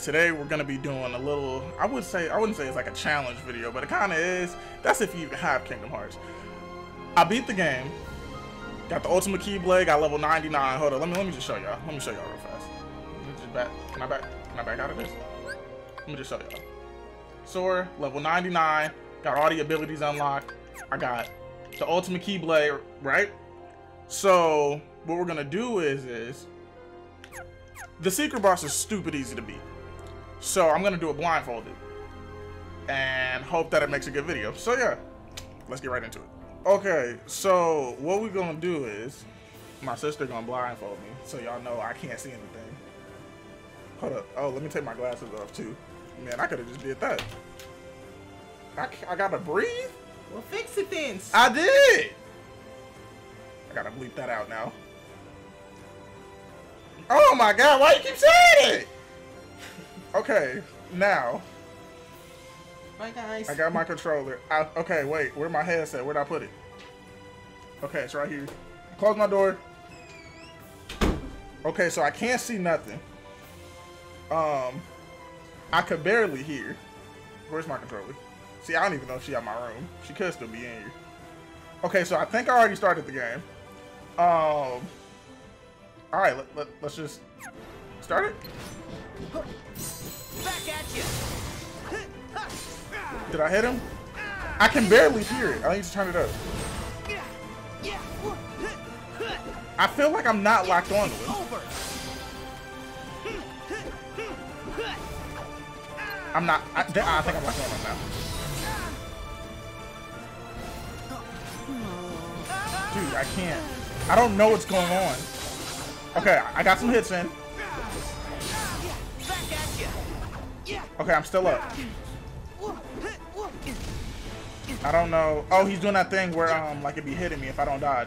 Today we're gonna be doing a little, I wouldn't say it's like a challenge video, but it kinda is. That's if you have Kingdom Hearts. I beat the game, got the Ultima Keyblade, got level 99. Hold on, let me just show y'all. Let me show y'all real fast. Let me just back, can I back out of this? Let me just show y'all. Sora, level 99, got all the abilities unlocked. I got the Ultima Keyblade, right? So what we're gonna do is the secret boss is stupid easy to beat. So I'm gonna do it blindfolded and hope that it makes a good video. So yeah, let's get right into it. Okay, so what we're gonna do is my sister gonna blindfold me, so y'all know I can't see anything. Hold up. Oh, let me take my glasses off too. Man, I could have just did that. I gotta breathe. Well, fix it then. I did. I gotta bleep that out now. Oh my God! Why you keep saying it? Okay, now. Bye guys. I got my controller. Okay, wait. Where's my headset? Where'd I put it? Okay, it's right here. Close my door. Okay, so I can't see nothing. I could barely hear. Where's my controller? See, I don't even know if she out my room. She could still be in here. Okay, so I think I already started the game. All right, let's just start it. Back at you. Did I hit him? I can barely hear it. I need to turn it up. I feel like I'm not locked on to it. I'm not. I think I'm locked on now. Dude, I can't. I don't know what's going on. Okay, I got some hits in. Okay, I'm still up. I don't know. Oh, he's doing that thing where like it'd be hitting me if I don't dodge.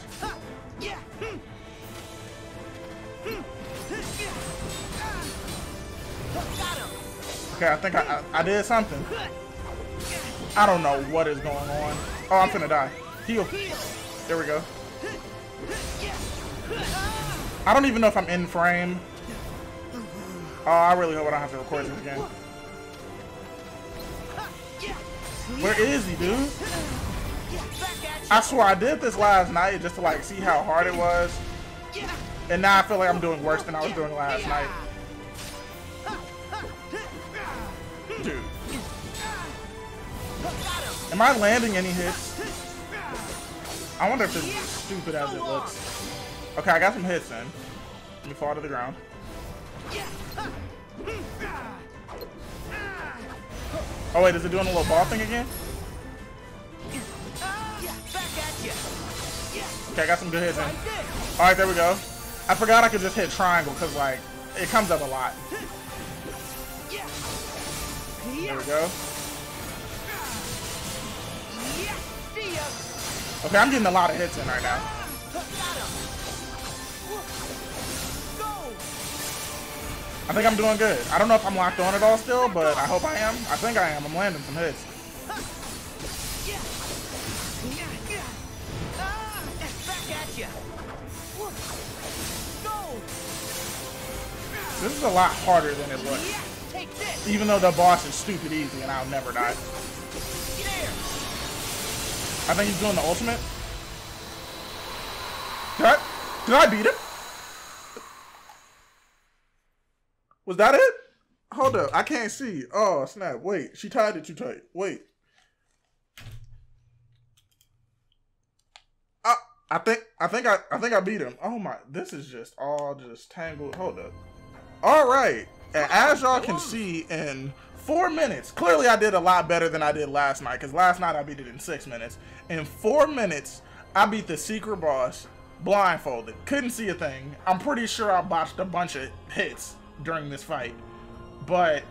Okay, I think I did something. I don't know what is going on. Oh, I'm finna die. Heal. There we go. I don't even know if I'm in frame. Oh, I really hope I don't have to record this again. Where is he, dude? I swear I did this last night just to like see how hard it was. And now I feel like I'm doing worse than I was doing last night. Dude. Am I landing any hits? I wonder if it's as stupid as it looks. Okay, I got some hits in. Let me fall to the ground. Oh wait, is it doing a little ball thing again? Okay, I got some good hits in. All right, there we go. I forgot I could just hit triangle because like it comes up a lot. There we go. Okay, I'm getting a lot of hits in right now. I think I'm doing good. I don't know if I'm locked on at all still, but I hope I am. I think I am. I'm landing some hits. This is a lot harder than it looks. Even though the boss is stupid easy and I'll never die. I think he's doing the ultimate. Did I beat him? Was that it? Hold up, I can't see. Oh snap, wait, she tied it too tight. Wait. I think I beat him. Oh my, this is just all just tangled. Hold up. All right, and as y'all can see in 4 minutes, clearly I did a lot better than I did last night, because last night I beat it in 6 minutes. In 4 minutes, I beat the secret boss blindfolded. Couldn't see a thing. I'm pretty sure I botched a bunch of hits during this fight, but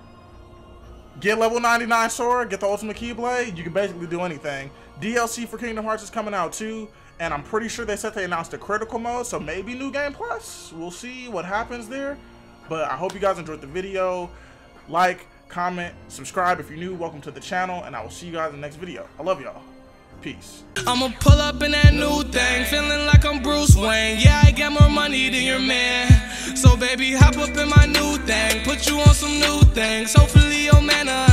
get level 99 Sora, get the Ultimate Keyblade, you can basically do anything. DLC for Kingdom Hearts is coming out too, and I'm pretty sure they said they announced a critical mode, so maybe New Game Plus. We'll see what happens there, but I hope you guys enjoyed the video. Like, comment, subscribe if you're new. Welcome to the channel, and I will see you guys in the next video. I love y'all. Peace. I'ma pull up in that new thing, feeling like I'm Bruce Wayne. Yeah, I got more money than your man. So baby, hop up in my new thing, put you on some new things. Hopefully your manner